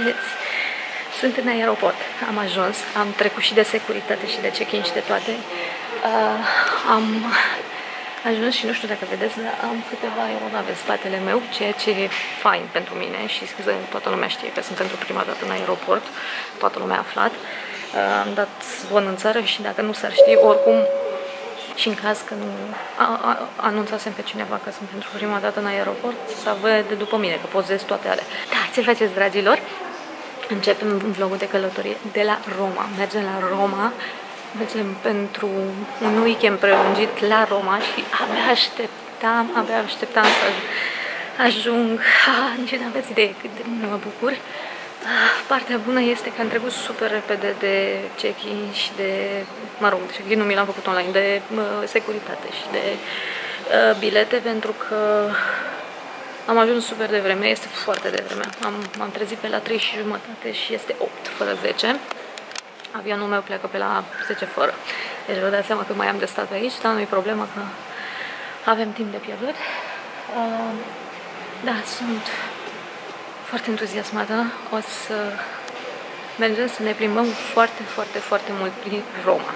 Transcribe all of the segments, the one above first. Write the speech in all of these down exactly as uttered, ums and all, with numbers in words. vedeți, sunt în aeroport, am ajuns, am trecut și de securitate și de check-in și de toate. Uh, am ajuns și nu știu dacă vedeți, dar am câteva aeronave în spatele meu, ceea ce e fain pentru mine și scuze, toată lumea știe că sunt pentru prima dată în aeroport, toată lumea a aflat. Uh, am dat zvon în țară și dacă nu s-ar ști, oricum, și în caz că nu a, a, anunțasem pe cineva că sunt pentru prima dată în aeroport, să vede după mine, că pozez toate alea. Da, ce faceți, dragilor? Începem vlogul de călătorie de la Roma. Mergem la Roma, mergem pentru un weekend prelungit la Roma și abia așteptam, abia așteptam să ajung. Ah, nici nu aveți idee cât de mult mă bucur. Ah, partea bună este că am trecut super repede de check-in și de, mă rog, check-in-ul mi l-am făcut online, de uh, securitate și de uh, bilete, pentru că am ajuns super devreme, este foarte devreme. Am, am trezit pe la trei și jumătate și este opt fără zece. Avionul meu pleacă pe la zece fără. Deci vă dați seama că mai am de stat aici, dar nu e problema că avem timp de pierdut. Uh, da, sunt foarte entuziasmată. O să mergem să ne plimbăm foarte, foarte, foarte mult prin Roma.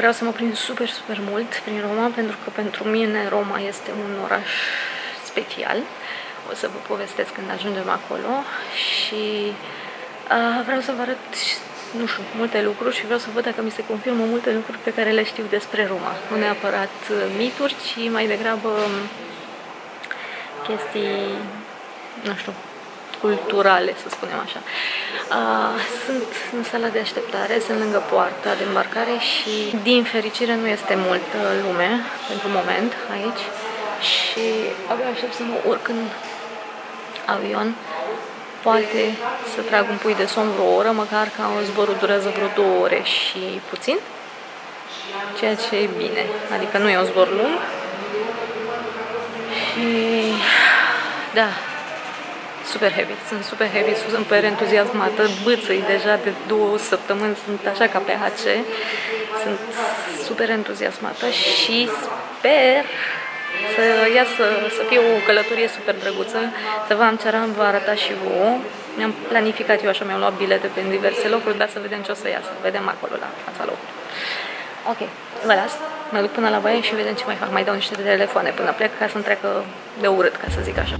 Vreau să mă prind super, super mult prin Roma, pentru că pentru mine Roma este un oraș special. O să vă povestesc când ajungem acolo și uh, vreau să vă arăt, nu știu, multe lucruri și vreau să văd dacă mi se confirmă multe lucruri pe care le știu despre Roma. Nu neapărat mituri, ci mai degrabă chestii, nu știu, culturale, să spunem așa. Uh, sunt în sala de așteptare, sunt lângă poarta de îmbarcare și din fericire nu este multă lume pentru moment aici. Și abia aștept să mă urc în avion, poate să trag un pui de somn vreo oră, măcar că zborul durează vreo două ore și puțin, ceea ce e bine, adică nu e un zbor lung. Și da, super heavy, sunt super heavy, sunt super entuziasmată, bâțăi deja de două săptămâni, sunt așa ca pe H C, sunt super entuziasmată și sper să iasă, să fie o călătorie super drăguță, să vă am ce am, vă arăta și vouă. Mi-am planificat eu așa, mi-am luat bilete pe diverse locuri, dar să vedem ce o să iasă. Vedem acolo, la fața locului. Ok, vă las, mă duc până la baie și vedem ce mai fac. Mai dau niște telefoane până plec, ca să-mi treacă de urât, ca să zic așa.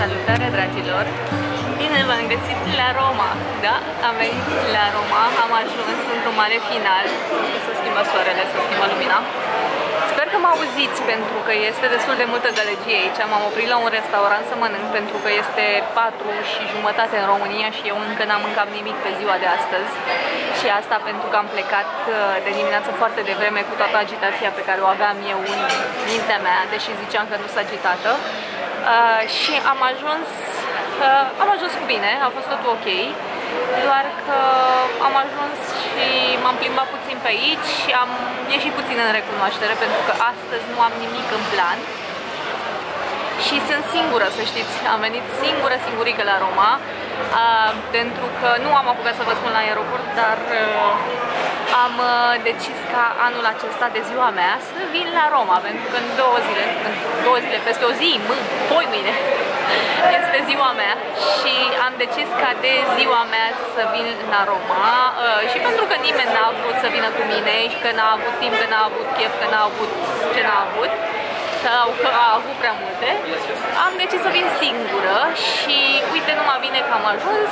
Salutare, dragilor! Bine v-am găsit la Roma! Da, am venit la Roma, am ajuns într-un mare final. Să schimbă soarele, să schimbă lumina. Sper că mă auziți, pentru că este destul de multă gălăgie aici. M-am oprit la un restaurant să mănânc, pentru că este patru și jumătate în România și eu încă n-am mâncat nimic pe ziua de astăzi. Și asta pentru că am plecat de dimineață foarte devreme cu toată agitația pe care o aveam eu în mintea mea, deși ziceam că nu sunt agitată. Uh, și am ajuns, uh, am ajuns cu bine, a fost totul ok, doar că am ajuns și m-am plimbat puțin pe aici și am ieșit puțin în recunoaștere, pentru că astăzi nu am nimic în plan și sunt singură, să știți, am venit singură, singurică la Roma, uh, pentru că nu am apucat să vă spun la aeroport, dar uh, am uh, decis ca anul acesta, de ziua mea, să vin la Roma, pentru că în două zile, în două zile, peste o zi, mâine, poi mâine, este ziua mea și am decis ca de ziua mea să vin la Roma uh, și pentru că nimeni n-a vrut să vină cu mine și că n-a avut timp, că n-a avut chef, că n-a avut ce n-a avut, sau că a avut prea multe, am decis să vin singură și uite, numai bine că am ajuns.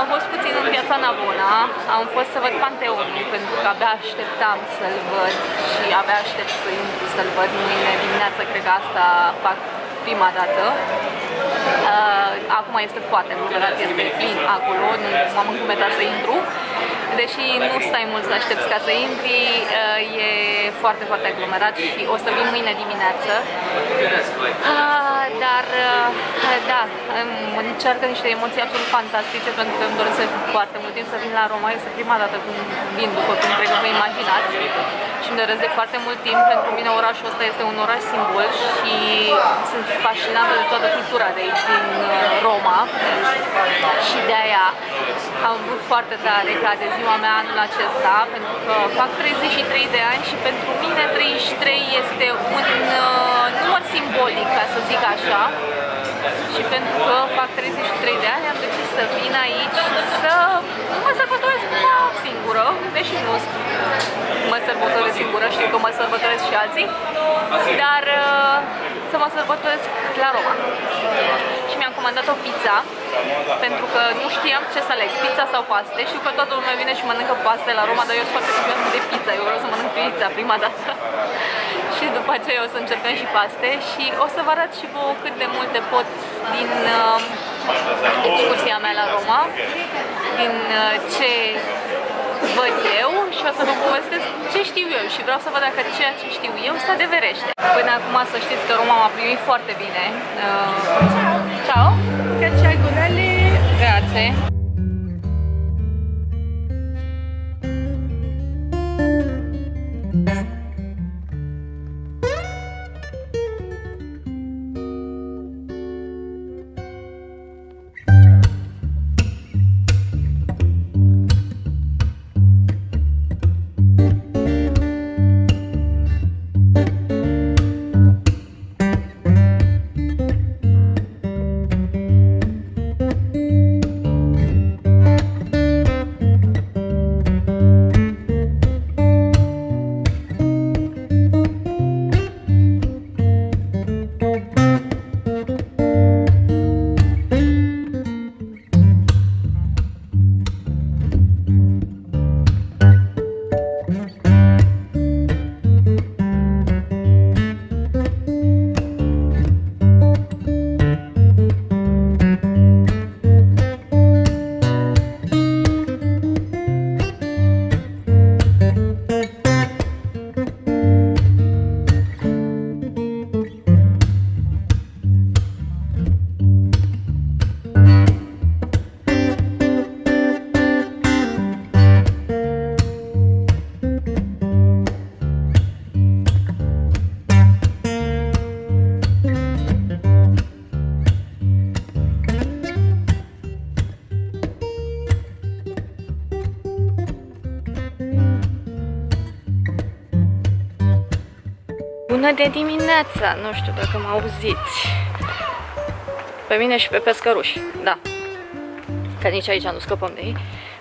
Am fost puțin în Piața Navona, am fost să văd Panteonul, pentru că abia așteptam să-l văd și abia aștept să intru să-l văd mâine dimineață, cred că asta fac prima dată. Uh, acum este foarte încumetat, este plin acolo, nu m-am încumetat să intru. Deși nu stai mult să aștepți ca să intri, e foarte, foarte aglomerat și o să vin mâine dimineață. Dar, da, îmi încearcă niște emoții absolut fantastice, pentru că îmi doresc foarte mult timp să vin la Roma. Este prima dată când vin, după cum cred că vă imaginați. Și îmi doresc de foarte mult timp. Pentru mine orașul ăsta este un oraș simbol și sunt fascinată de toată cultura de aici, din Roma. Și de aia am vrut foarte tare ca de ziua mea anul acesta, pentru că fac treizeci și trei de ani și pentru mine treizeci și trei este un uh, număr simbolic, ca să zic așa. Și pentru că fac treizeci și trei de ani, am decis să vin aici să mă sărbătoresc cumva singură, deși nu mă sărbătoresc singură, știu că mă sărbătoresc și alții, dar uh, să mă sărbătoresc la Roma. Și mi-am comandat o pizza, pentru că nu știam ce să aleg, pizza sau paste. Știu că toată lumea vine și mănâncă paste la Roma, dar eu sunt foarte curioasă de pizza, eu vreau să mănânc pizza prima dată. Și după aceea o să încercăm și paste și o să vă arăt și vouă cât de multe pot din uh, excursia mea la Roma, din uh, ce văd eu și o să vă povestesc ce știu eu și vreau să văd dacă ceea ce știu eu se adeverește. Până acum să știți că Roma m-a primit foarte bine. Uh, Ciao! Cacciagunale! Grazie! Bună de dimineața! Nu știu dacă mă auziți. Pe mine și pe pescăruși, da. Că nici aici nu scăpăm de ei.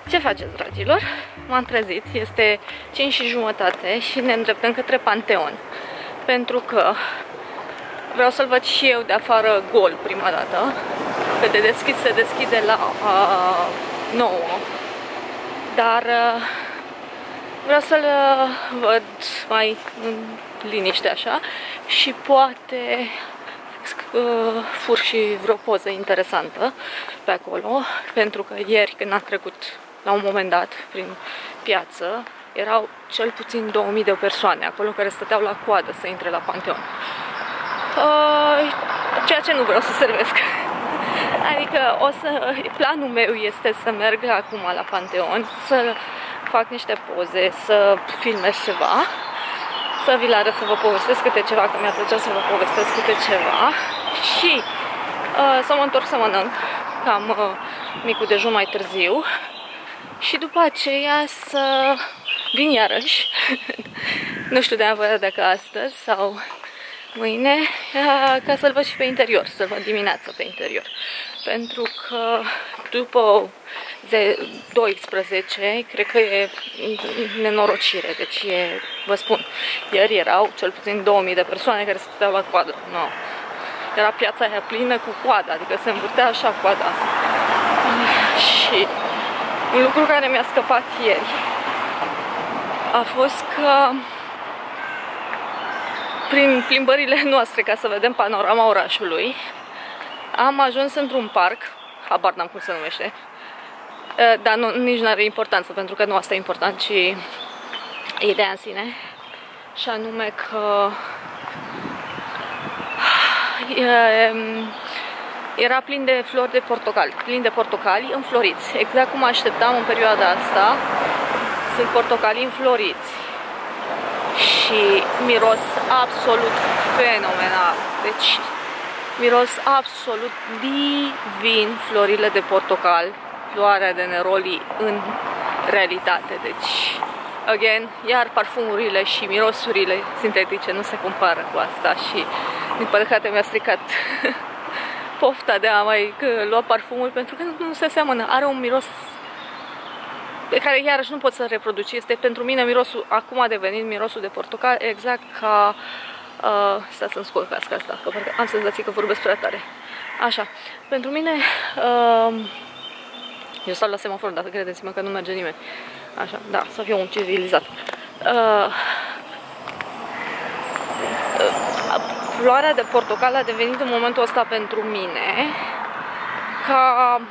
Ce faceți, dragilor? M-am trezit, este cinci și jumătate și ne îndreptăm către Pantheon. Pentru că Vreau să-l văd și eu de afară gol prima dată, că de deschis se deschide la nouă, dar uh, vreau să-l uh, văd mai în liniște așa și poate uh, fur și vreo poză interesantă pe acolo, pentru că ieri când am trecut la un moment dat prin piață, erau cel puțin două mii de persoane acolo care stăteau la coadă să intre la Pantheon. Uh, ceea ce nu vreau să servesc. Adică o să, planul meu este să merg acum la Pantheon, să fac niște poze, să filmez ceva, să vi-l arăt, să vă povestesc câte ceva, că mi-a plăcea să vă povestesc câte ceva și uh, să mă întorc să mănânc, cam uh, micul dejun mai târziu, și după aceea să vin iarăși. Nu știu de neapărat dacă astăzi sau mâine, ca să-l văd și pe interior, să-l văd dimineața pe interior, pentru că după douăsprezece cred că e nenorocire. Deci e, vă spun, ieri erau cel puțin două mii de persoane care stăteau la coadă, no. Era piața aia plină cu coada, adică se învârtea așa coada asta. Și un lucru care mi-a scăpat ieri a fost că prin plimbările noastre, ca să vedem panorama orașului, am ajuns într-un parc, habar n-am cum se numește, dar nu, nici nu are importanță, pentru că nu asta e important, ci ideea în sine, și anume că e, era plin de flori de portocali, plin de portocali înfloriți, exact cum așteptam în perioada asta, sunt portocalii înfloriți. Și miros absolut fenomenal. Deci miros absolut divin florile de portocal, floarea de neroli în realitate. Deci, again, iar parfumurile și mirosurile sintetice nu se compară cu asta și din păcate mi-a stricat pofta de a mai lua parfumul, pentru că nu se seamănă. Are un miros pe care iarăși nu pot să-l reproduci. Este pentru mine mirosul, acum a devenit mirosul de portocal, exact ca... Uh, stai să-mi scot casca asta, că parcă am senzație că vorbesc prea tare. Așa, pentru mine... Uh, eu stau la semafor, dar credeți-mă că nu merge nimeni. Așa, da, să fiu un civilizat. Uh, uh, floarea de portocal a devenit în momentul ăsta pentru mine ca...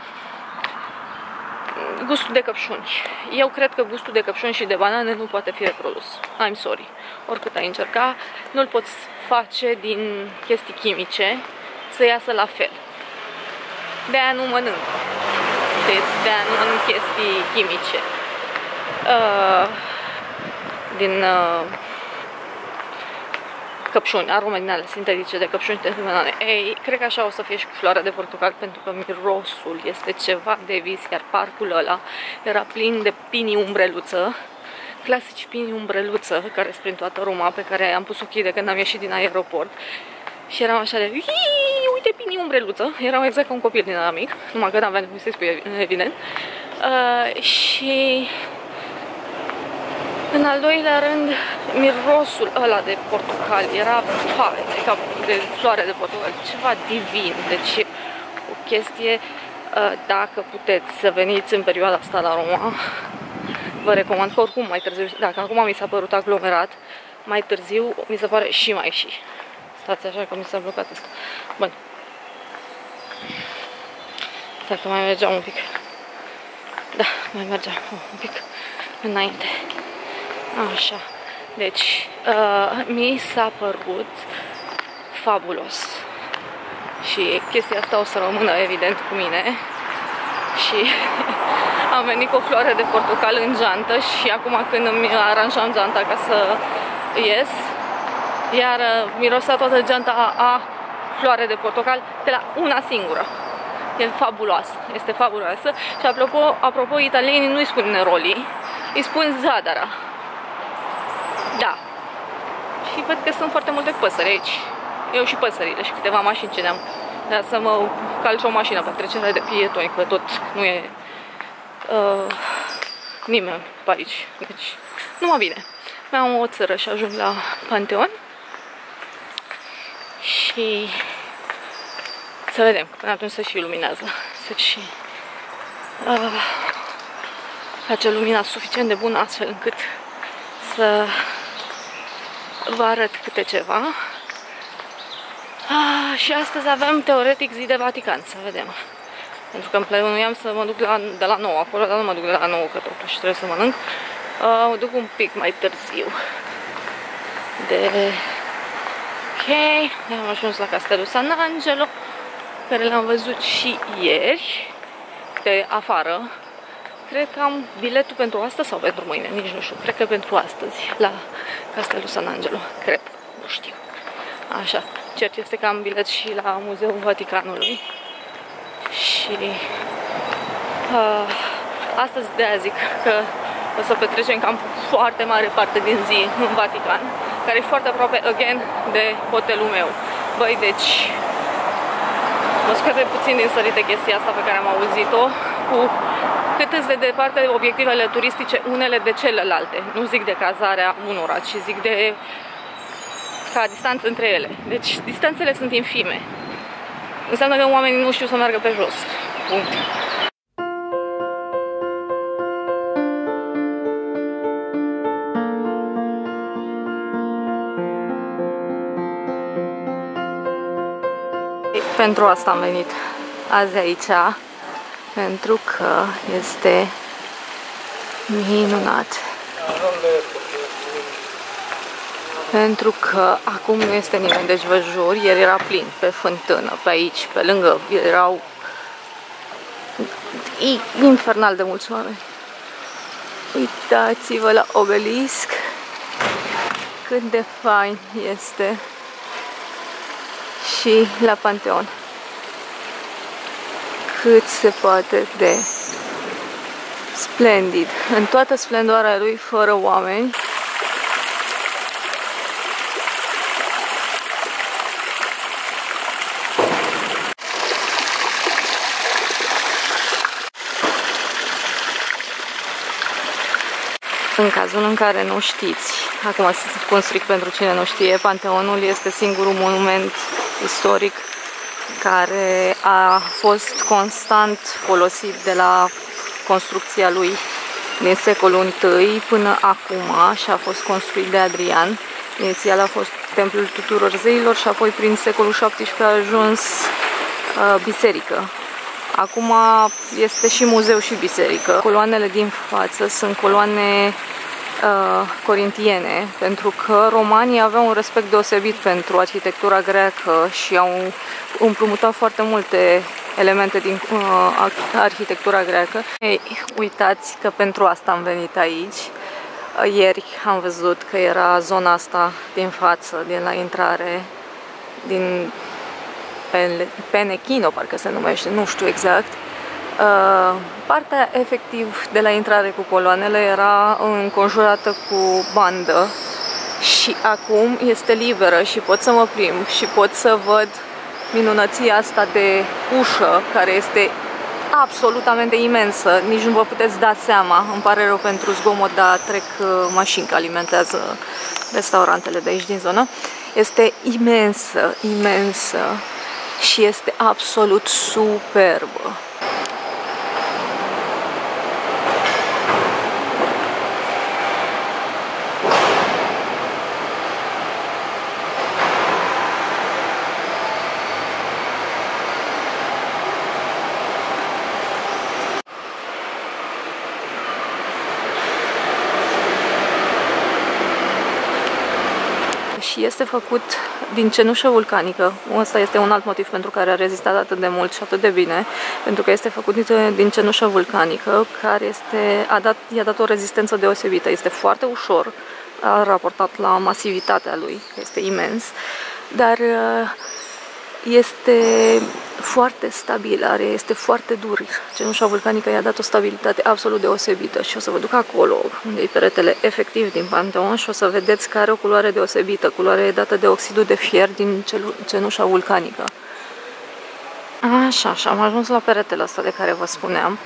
gustul de căpșuni. Eu cred că gustul de căpșuni și de banane nu poate fi reprodus. I'm sorry. Oricât ai încerca, nu-l poți face din chestii chimice să iasă la fel. De-aia nu mănânc. Deci, de-aia nu mănânc chestii chimice. Uh, din uh, căpșuni, arume din alea sintetice de căpșuni de banane. Ei, cred că așa o să fie și cu floarea de portocal, pentru că mirosul este ceva de vis, iar parcul ăla era plin de pinii umbreluță, clasici pinii umbreluță, care sunt prin toată Roma, pe care am pus ochii de când am ieșit din aeroport și eram așa de, iii, uite pinii umbreluță, eram exact ca un copil din ăla mic, numai că n-aveam cum să-i spui, evident. Uh, și... în al doilea rând, mirosul ăla de portocal era pare, ca de floare de portocal, ceva divin. Deci o chestie, dacă puteți să veniți în perioada asta la Roma, vă recomand, că oricum mai târziu, dacă acum mi s-a părut aglomerat, mai târziu mi se pare și mai și. Stați așa că mi s-a blocat asta. Bun. Stai că mai mergeam un pic. Da, mai mergeam un pic înainte. Așa, deci uh, mi s-a părut fabulos și chestia asta o să rămână evident cu mine și am venit cu o floare de portocal în geantă și acum când îmi aranjam geanta ca să ies, iar uh, mirosea toată geanta a, a floare de portocal de la una singură. E fabuloasă, este fabuloasă. Și apropo, apropo italienii nu-i spun neroli, îi spun zadara. Da. Și văd că sunt foarte multe păsări aici. Eu și păsările și câteva mașini ce ne-am. Dar să mă calci o mașină pe trecerea de pietoni, că tot nu e uh, nimeni pe aici. Deci, numai bine. Mi-am o țără și ajung la Pantheon. Și și să vedem, că până atunci se și iluminează, se și uh, face lumina suficient de bună astfel încât să vă arăt câte ceva. Uh, și astăzi avem teoretic zi de Vatican, să vedem. Pentru că îmi plănuiam să mă duc la, de la nouă acolo, dar nu mă duc de la nouă, că totuși trebuie să mănânc. Uh, mă duc un pic mai târziu. De... Ok, am ajuns la Castelul San Angelo, care l-am văzut și ieri, de afară. Cred că am biletul pentru astăzi sau pentru mâine, nici nu știu. Cred că pentru astăzi, la Castelul San Angelo. Cred, nu știu. Așa, cert este că am bilet și la Muzeul Vaticanului. Și uh, astăzi de-aia zic că o să petrecem cam foarte mare parte din zi în Vatican, care e foarte aproape, again, de hotelul meu. Băi, deci mă scoate puțin din sărite chestia asta pe care am auzit-o, cu cât îți de departe obiectivele turistice unele de celelalte. Nu zic de cazarea unora, ci zic de ca distanță între ele. Deci distanțele sunt infime. Înseamnă că oamenii nu știu să meargă pe jos. Punct. Pentru asta am venit azi aici, pentru că este minunat. Pentru că acum nu este nimeni, deci vă jur, ieri era plin pe fântână, pe aici, pe lângă, erau infernal de mulți oameni. Uitați-vă la obelisc, cât de fain este, și la Pantheon, cât se poate de splendid, în toată splendoarea lui, fără oameni. În cazul în care nu știți, acum să construic pentru cine nu știe, Panteonul este singurul monument istoric care a fost constant folosit de la construcția lui din secolul întâi până acum și a fost construit de Adrian. Inițial a fost templul tuturor zeilor și apoi prin secolul șaptesprezece a ajuns uh, biserică. Acum este și muzeu și biserică. Coloanele din față sunt coloane uh, corintiene, pentru că romanii aveau un respect deosebit pentru arhitectura greacă și au împrumutat foarte multe elemente din uh, arhitectura greacă. Ei, uitați că pentru asta am venit aici. Ieri am văzut că era zona asta din față, din la intrare, din... Penechino, parcă se numește, nu știu exact. Uh, partea efectiv de la intrare cu coloanele era înconjurată cu bandă și acum este liberă și pot să mă plimb și pot să văd minunăția asta de ușă care este absolutamente imensă. Nici nu vă puteți da seama, îmi pare rău pentru zgomot, dar trec mașini că alimentează restaurantele de aici din zonă. Este imensă, imensă. Și este absolut superbă. Și este făcut din cenușă vulcanică. Ăsta este un alt motiv pentru care a rezistat atât de mult și atât de bine, pentru că este făcut din cenușă vulcanică, care este, a dat, i-a dat o rezistență deosebită. Este foarte ușor, a raportat la masivitatea lui, este imens, dar este foarte stabil, are, este foarte dur. Cenușa vulcanică i-a dat o stabilitate absolut deosebită și o să vă duc acolo, unde e peretele efectiv din Pantheon, și o să vedeți că are o culoare deosebită, culoare dată de oxidul de fier din cenușa vulcanică. Așa, și am ajuns la peretele ăsta de care vă spuneam.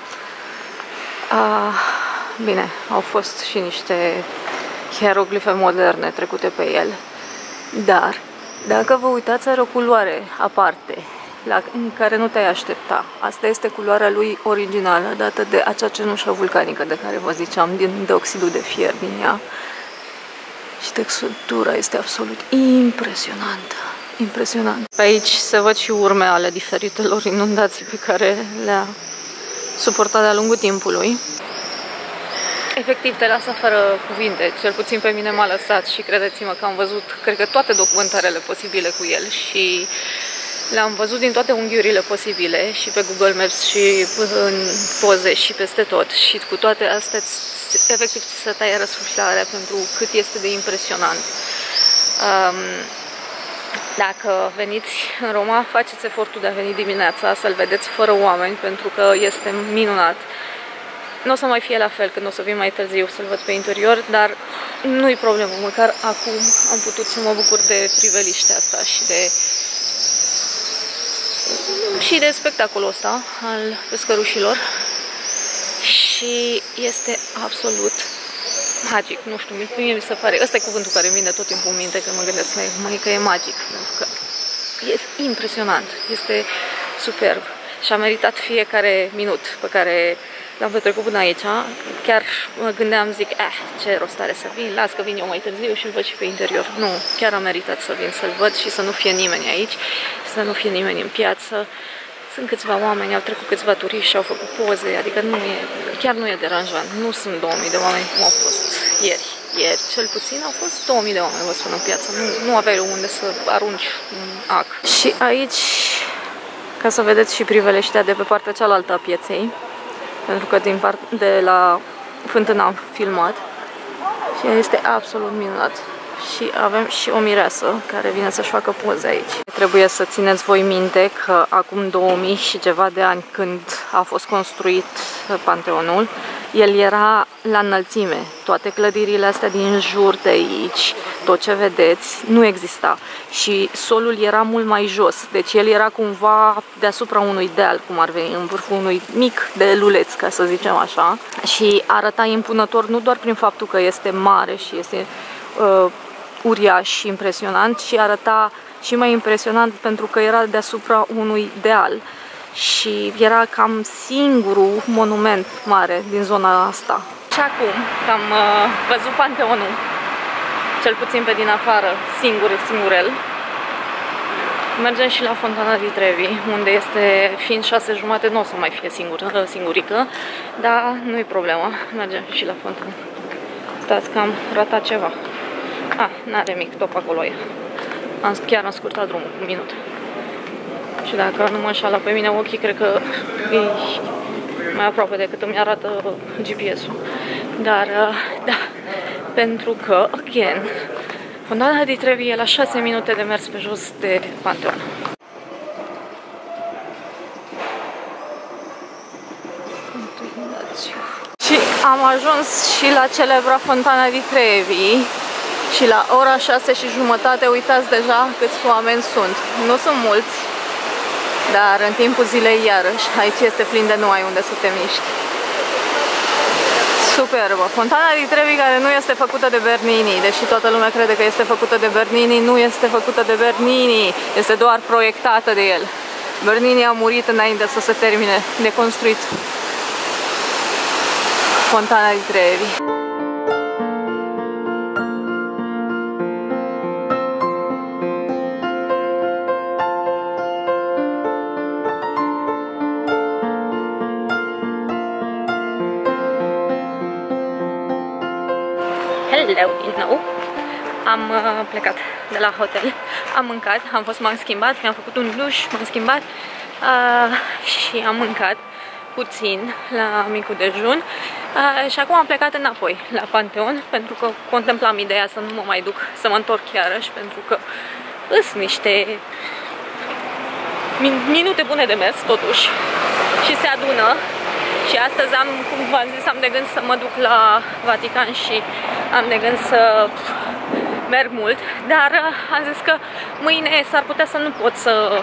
A, bine, au fost și niște hieroglife moderne trecute pe el, dar Dacă vă uitați, are o culoare aparte, la care nu te-ai aștepta. Asta este culoarea lui originală, dată de acea cenușă vulcanică de care vă ziceam, din dioxidul de fier din ea. Și textura este absolut impresionantă. Impresionant. Pe aici se văd și urme ale diferitelor inundații pe care le-a suportat de-a lungul timpului. Efectiv, te lasă fără cuvinte, cel puțin pe mine m-a lăsat și credeți-mă că am văzut, cred că toate documentarele posibile cu el și le-am văzut din toate unghiurile posibile și pe Google Maps și în poze și peste tot și cu toate astea, efectiv, ți se taie răsuflarea pentru cât este de impresionant. Um, Dacă veniți în Roma, faceți efortul de a veni dimineața, să-l vedeți fără oameni, pentru că este minunat. Nu o să mai fie la fel când o să vin mai târziu să-l văd pe interior, dar nu-i problemă, măcar acum am putut să mă bucur de priveliștea asta și de, și de spectacolul ăsta al pescărușilor și este absolut magic, nu știu, mie mi se pare. Ăsta e cuvântul care îmi vine tot timpul în minte când mă gândesc mai, mai că e magic, pentru că e impresionant, este superb și a meritat fiecare minut pe care l-am petrecut până aici. Chiar mă gândeam, zic, eh, ce rost are să vin, las că vin eu mai târziu și îl văd și pe interior. Nu, chiar a meritat să vin să-l văd și să nu fie nimeni aici, să nu fie nimeni în piață. Sunt câțiva oameni, au trecut câțiva turiști și au făcut poze, adică nu e, chiar nu e deranjant. Nu sunt două mii de oameni cum au fost ieri. Ieri, cel puțin, au fost două mii de oameni, vă spun, în piață. Nu, nu aveai unde să arunci un ac. Și aici, ca să vedeți și priveliștea de pe partea cealaltă a pieței, pentru că din part, de la fântână am filmat și este absolut minunat. Și avem și o mireasă care vine să-și facă poze aici. Trebuie să țineți voi minte că acum două mii și ceva de ani, când a fost construit Panteonul, el era la înălțime. Toate clădirile astea din jur de aici, tot ce vedeți, nu exista. Și solul era mult mai jos, deci el era cumva deasupra unui deal, cum ar veni, în vârful unui mic deluleț, ca să zicem așa. Și arăta impunător nu doar prin faptul că este mare și este uh, uriaș și impresionant, și arăta și mai impresionant pentru că era deasupra unui deal și era cam singurul monument mare din zona asta. Și acum că am uh, văzut Panteonul, cel puțin pe din afară, singur, singurel, mergem și la Fontana di Trevi, unde este, fiind șase jumate, nu o să mai fie singur, singurică, dar nu-i problema, mergem și la Fontana. Stați că am ratat ceva. Ah, n-are mic top acolo e. Am, chiar am scurtat drumul, un minut. Și dacă nu mă înșală pe mine ochii, cred că e mai aproape decât îmi arată G P S-ul. Dar, da, pentru că, again, Fontana di Trevi e la șase minute de mers pe jos de Pantheon. Și am ajuns și la celebra Fontana di Trevi. Și la ora șase și jumătate, uitați deja câți oameni sunt. Nu sunt mulți, dar în timpul zilei iarăși, aici este plin de nu ai unde să te miști. Superbă! Fontana di Trevi, care nu este făcută de Bernini, deși toată lumea crede că este făcută de Bernini, nu este făcută de Bernini, este doar proiectată de el. Bernini a murit înainte să se termine de construit Fontana di Trevi. Din nou. Am uh, plecat de la hotel, am mâncat, am fost, m-am schimbat, mi-am făcut un duș, m-am schimbat uh, și am mâncat puțin la micul dejun uh, și acum am plecat înapoi la Pantheon, pentru că contemplam ideea să nu mă mai duc, să mă întorc iarăși, pentru că îs niște min minute bune de mers totuși și se adună. Și astăzi am, cum v-am zis, am de gând să mă duc la Vatican și am de gând să merg mult, dar am zis că mâine s-ar putea să nu pot să...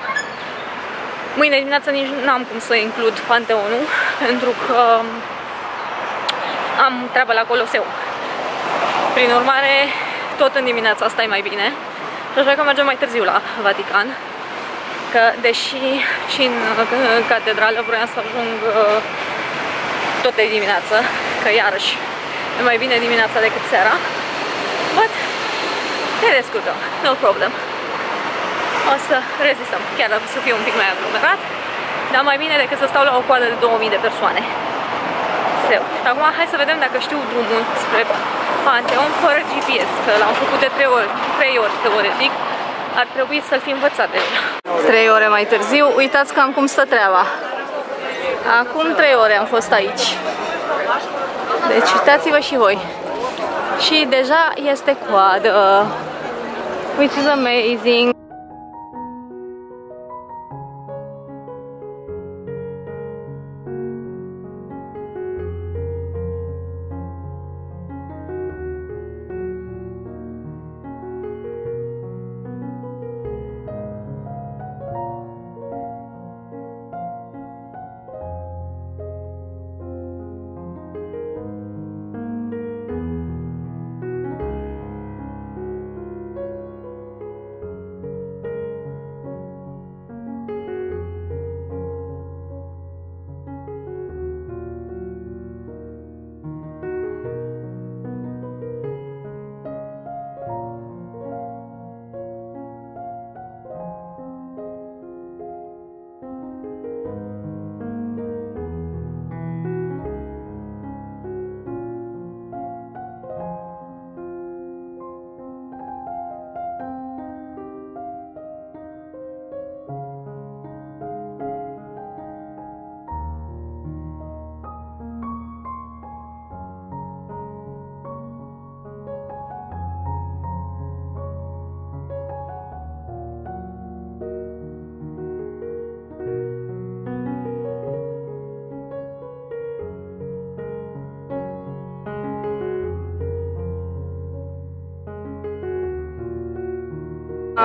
Mâine dimineața nici n-am cum să includ Pantheonul, pentru că am treabă la Coloseu. Prin urmare, tot în dimineața asta e mai bine. Și Așa că mergem mai târziu la Vatican, că deși și în catedrală vroiam să ajung tot de dimineață, că iarăși e mai bine dimineața decât seara, but ne descurcăm, no problem. O să rezistăm, chiar dacă să fiu un pic mai aglomerat, dar mai bine decât să stau la o coadă de două mii de persoane. Zeu. Și acum hai să vedem dacă știu drumul spre Pantheon fără G P S, că l-am făcut de trei ori, trei ori teoretic, ar trebui să-l fi învățat de trei ore mai târziu. Uitați cam cum stă treaba. Acum trei ore am fost aici. Deci uitați-vă și voi. Și deja este coadă. Which is amazing.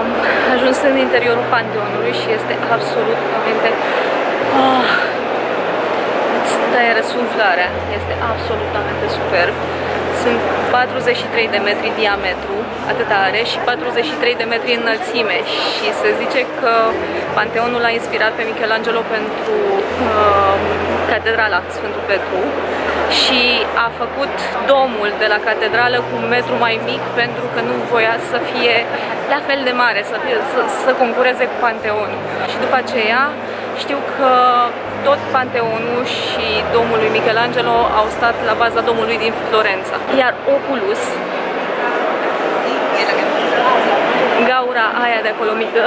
Am ajuns în interiorul Pantheonului și este absolut, momente, oh, îți taie răsuflarea, este absolutamente superb. Sunt patruzeci și trei de metri diametru, atât are, și patruzeci și trei de metri înălțime și se zice că Pantheonul l-a inspirat pe Michelangelo pentru uh, catedrala Sfântul Petru și a făcut domul de la catedrală cu un metru mai mic pentru că nu voia să fie la fel de mare, să, fie, să, să concureze cu Pantheonul. Și după aceea știu că tot Pantheonul și domul lui Michelangelo au stat la baza domului din Florența. Iar Oculus, gaura aia de acolo mică,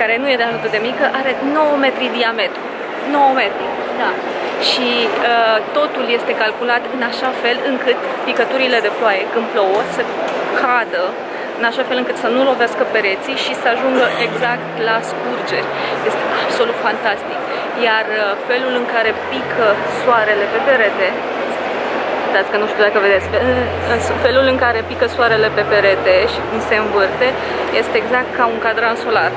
care nu e de atât de mică, are nouă metri diametru. nouă metri, da. Și uh, totul este calculat în așa fel încât picăturile de ploaie când plouă să cadă în așa fel încât să nu lovească pereții și să ajungă exact la scurgeri. Este absolut fantastic. Iar felul în care pică soarele pe perete, uitați că nu știu dacă vedeți, felul în care pică soarele pe perete și cum se învârte, este exact ca un cadran solar.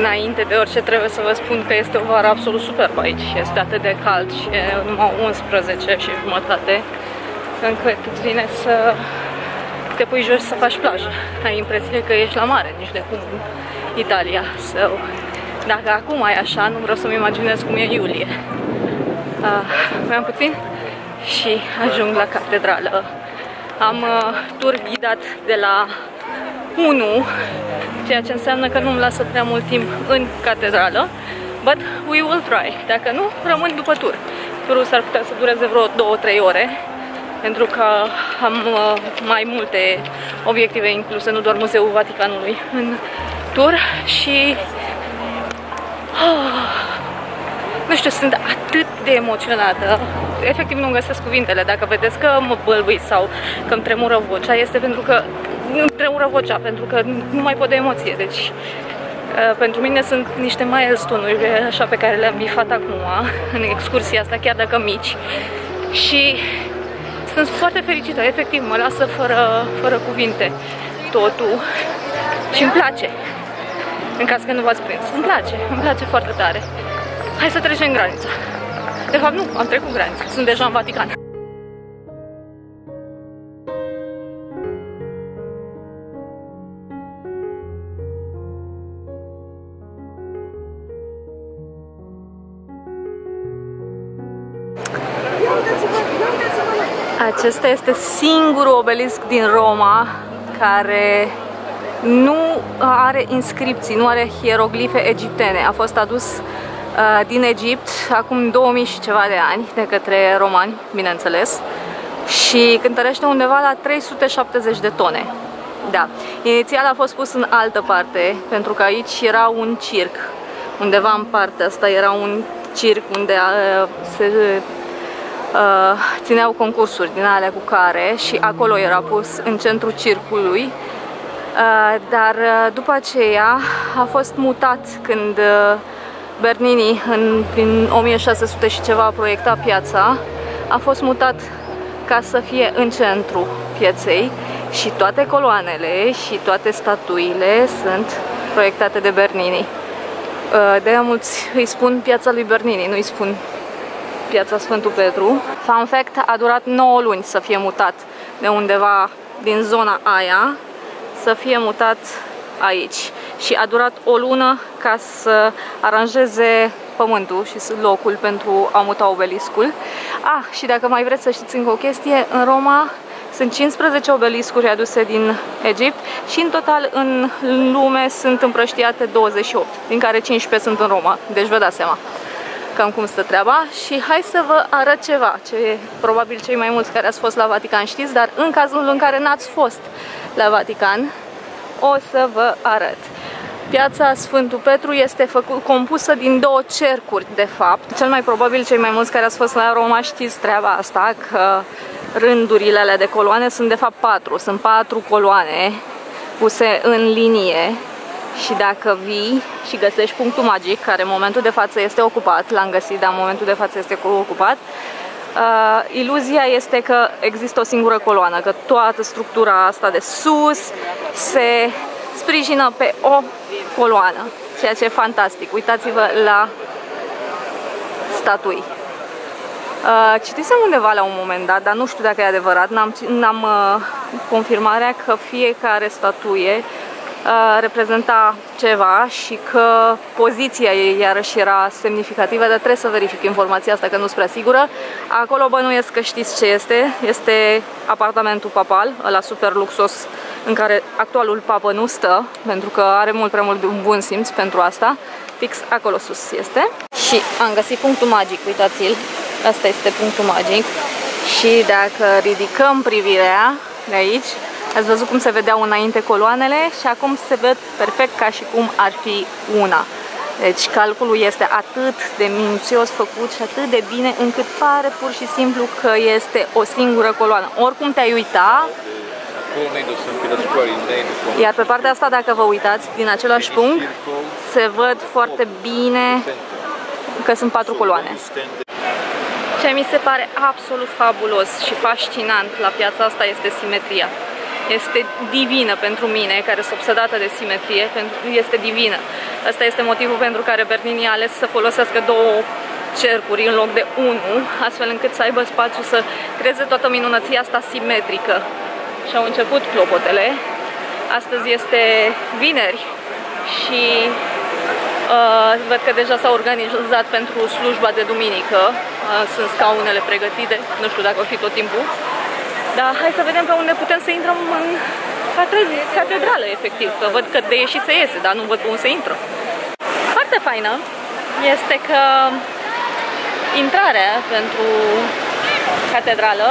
Înainte de orice trebuie să vă spun că este o vară absolut superbă aici. Este atât de cald și e numai unsprezece și jumătate, încât îți vine să te pui jos să faci plajă. Ai impresia că ești la mare, nici de cum în Italia. So, dacă acum ai așa, nu vreau să-mi imaginez cum e iulie. Uh, mai am puțin și ajung la catedrală. Am uh, tur ghidat de la unu, ceea ce înseamnă că nu-mi lasă prea mult timp în catedrală, but we will try. Dacă nu, rămân după tur. Turul s-ar putea să dureze vreo două trei ore, pentru că am mai multe obiective incluse, nu doar Muzeul Vaticanului în tur și... Oh, nu știu, sunt atât de emoționată. Efectiv nu găsesc cuvintele. Dacă vedeți că mă bălbâi sau că îmi tremură vocea, este pentru că îmi tremură vocea pentru că nu mai pot de emoție, deci Pentru mine sunt niște milestone-uri așa pe care le-am bifat acum în excursia asta, chiar dacă mici. Și sunt foarte fericită, efectiv, mă lasă fără, fără cuvinte totul și îmi place. În caz că nu v-ați prins, îmi place, îmi place foarte tare. Hai să trecem granița. De fapt nu, am trecut granița, sunt deja în Vatican. Acesta este singurul obelisc din Roma care nu are inscripții, nu are hieroglife egiptene. A fost adus uh, din Egipt acum două mii și ceva de ani de către romani, bineînțeles, și cântărește undeva la trei sute șaptezeci de tone. Da. Inițial a fost pus în altă parte, pentru că aici era un circ. Undeva în partea asta era un circ unde uh, se... țineau concursuri din alea cu care și acolo era pus în centrul circului, dar după aceea a fost mutat când Bernini în, prin o mie șase sute și ceva a proiectat piața, a fost mutat ca să fie în centru pieței și toate coloanele și toate statuile sunt proiectate de Bernini. De-aia mulți îi spun piața lui Bernini, nu îi spun piața Sfântul Petru. Fun fact, a durat nouă luni să fie mutat de undeva din zona aia să fie mutat aici și a durat o lună ca să aranjeze pământul și locul pentru a muta obeliscul. Ah, și dacă mai vreți să știți încă o chestie, în Roma sunt cincisprezece obeliscuri aduse din Egipt și în total în lume sunt împrăștiate douăzeci și opt, din care cincisprezece sunt în Roma, deci vă dați seama cam cum stă treaba. Și hai să vă arăt ceva, ce probabil cei mai mulți care ați fost la Vatican știți, dar în cazul în care n-ați fost la Vatican, o să vă arăt. Piața Sfântul Petru este făcut, compusă din două cercuri, de fapt. Cel mai probabil cei mai mulți care ați fost la Roma știți treaba asta, că rândurile alea de coloane sunt de fapt patru. Sunt patru coloane puse în linie. Și dacă vii și găsești punctul magic, care în momentul de față este ocupat, l-am găsit, dar în momentul de față este ocupat, uh, iluzia este că există o singură coloană, că toată structura asta de sus se sprijină pe o coloană, ceea ce e fantastic. Uitați-vă la statui. Uh, citisem undeva la un moment dat, dar nu știu dacă e adevărat, n-am uh, confirmarea că fiecare statuie reprezenta ceva și că poziția ei iarăși era semnificativă, dar trebuie să verific informația asta, că nu-s prea sigură. Acolo bănuiesc că știți ce este. Este apartamentul papal, ăla super luxos în care actualul papă nu stă, pentru că are mult prea mult bun simț pentru asta. Fix acolo sus este. Și am găsit punctul magic, uitați-l. Asta este punctul magic. Și dacă ridicăm privirea de aici, ați văzut cum se vedeau înainte coloanele și acum se văd perfect ca și cum ar fi una. Deci calculul este atât de minuțios făcut și atât de bine încât pare pur și simplu că este o singură coloană. Oricum te-ai uita. Iar pe partea asta, dacă vă uitați, din același punct, se văd foarte bine că sunt patru coloane. Ce mi se pare absolut fabulos și fascinant la piața asta este simetria. Este divină pentru mine, care sunt obsedată de simetrie, este divină. Asta este motivul pentru care Bernini a ales să folosească două cercuri în loc de unul, astfel încât să aibă spațiu să creeze toată minunăția asta simetrică. Și au început clopotele. Astăzi este vineri și uh, văd că deja s-a organizat pentru slujba de duminică. Uh, sunt scaunele pregătite, nu știu dacă o fi tot timpul. Dar hai să vedem pe unde putem să intrăm în catedrală, efectiv, că văd că de ieși se iese, dar nu văd pe unde se intră. Partea faină este că intrarea pentru catedrală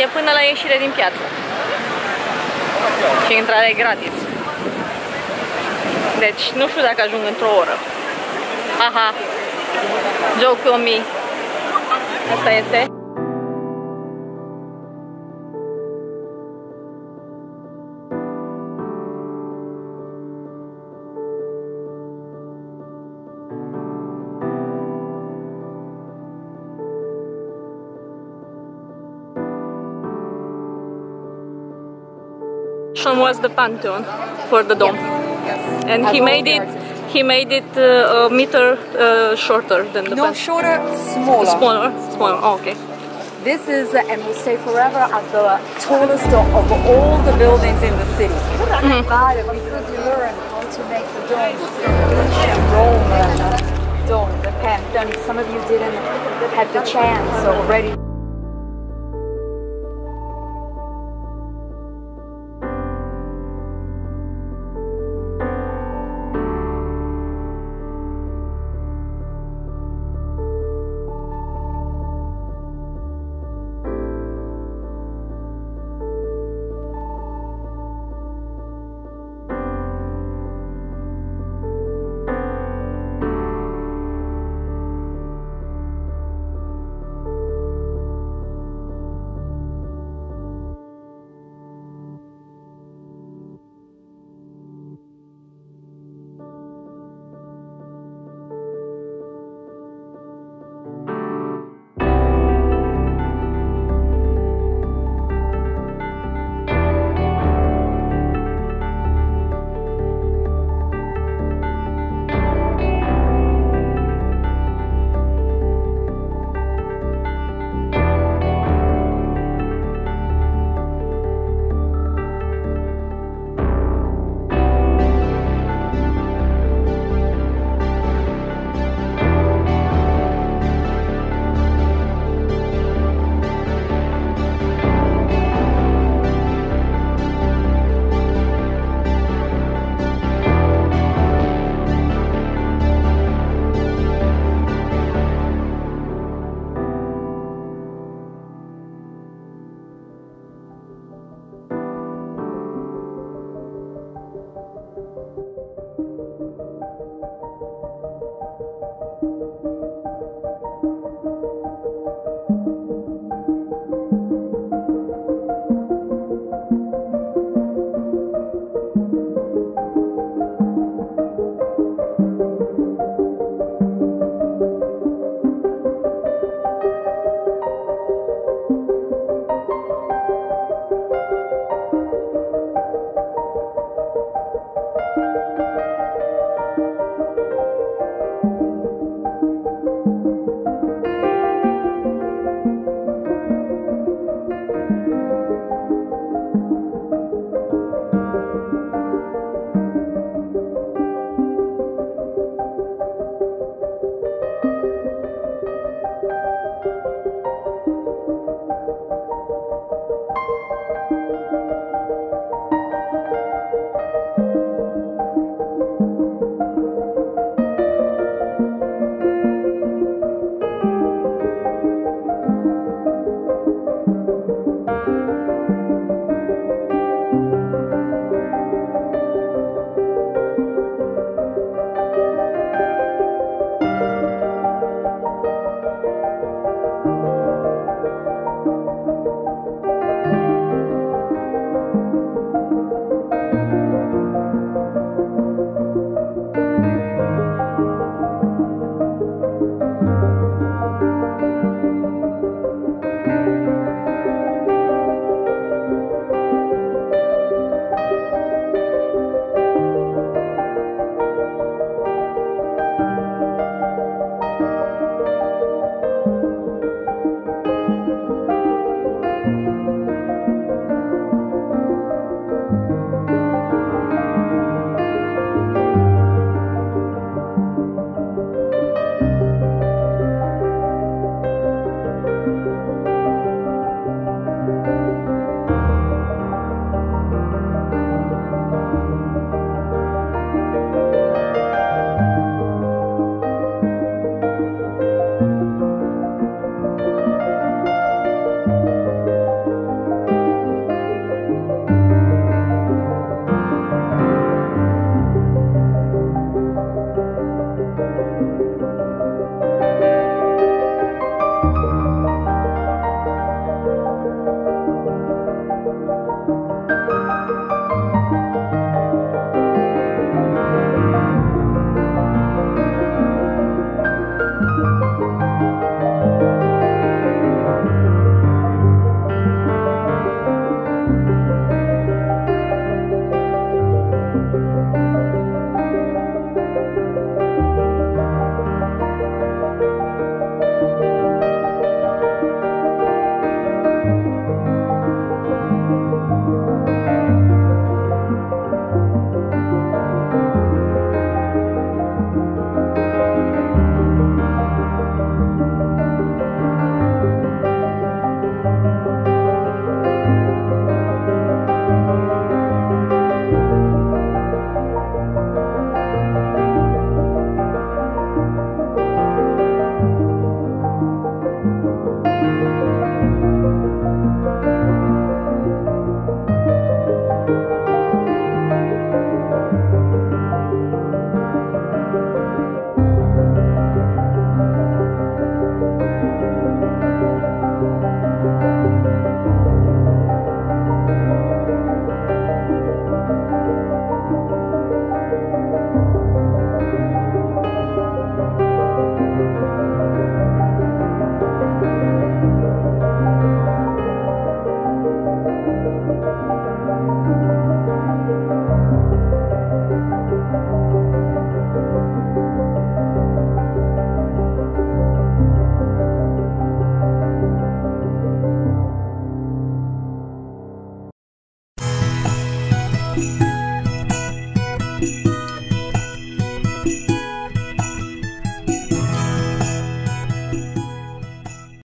e până la ieșire din piață. Și intrarea e gratis. Deci nu știu dacă ajung într-o oră. Aha, joke on me. Asta este. It was the Pantheon for the dome, yes. Yes. And he made it. He made it uh, a meter uh, shorter than the. No, Pantheon. Shorter, smaller. Smaller, smaller. Oh, okay. This is uh, and will stay forever as the tallest of all the buildings in the city. Mm-hmm. Because you learn how to make the dome, and Rome, and, uh, dome, the Pantheon. Some of you didn't have the chance already.